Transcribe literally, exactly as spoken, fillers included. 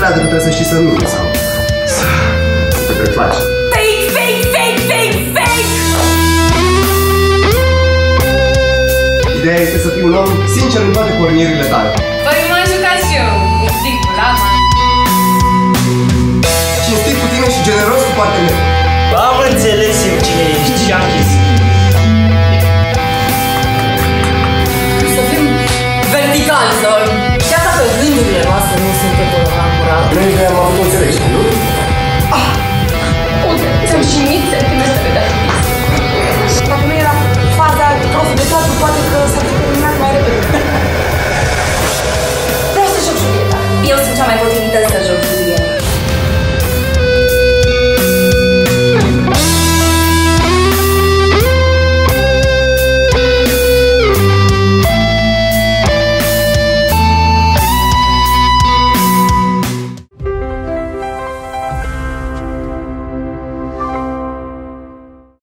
într-adevăr trebuie să știi să nu sau să te prefaci. Fake, fake, fake, fake, fake! Ideea este să fii un om sincer în toate cornierile tale. Păi m-am jucat și eu, un pic cu lama. Cinstit cu tine și generos cu partenerul. Am înțeles eu cine ești și achis. Să fim verticali, sau... Chiar dacă gândurile noastre nu sunt pe coloran curat. Gândurile am avut o înțeleg.